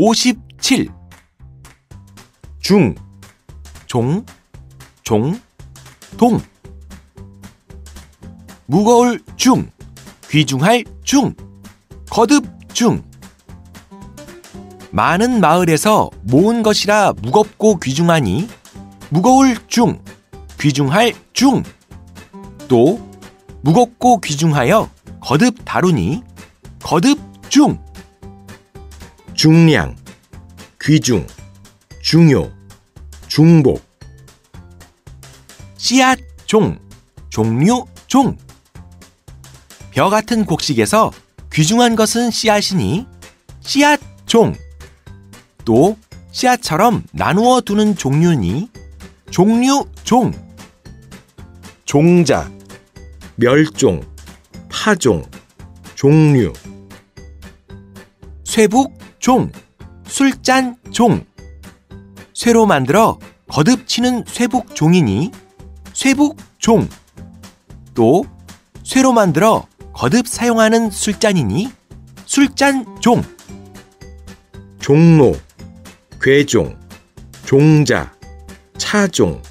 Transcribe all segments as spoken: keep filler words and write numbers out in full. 오십칠. 중, 종, 종, 동. 무거울 중, 귀중할 중, 거듭 중. 많은 마을에서 모은 것이라 무겁고 귀중하니 무거울 중, 귀중할 중, 또 무겁고 귀중하여 거듭 다루니 거듭 중. 중량, 귀중, 중요, 중복. 씨앗 종, 종류 종. 벼 같은 곡식에서 귀중한 것은 씨앗이니 씨앗 종. 또 씨앗처럼 나누어 두는 종류니 종류 종. 종자, 멸종, 파종, 종류. 쇠북 종, 술잔 종. 쇠로 만들어 거듭치는 쇠북 종이니 쇠북 종. 또 쇠로 만들어 거듭 사용하는 술잔이니 술잔 종. 종로, 궤종, 종자, 차종.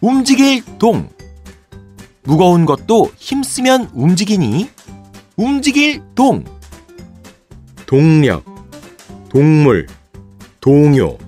움직일 동. 무거운 것도 힘쓰면 움직이니 움직일 동. 동력, 동물, 동요,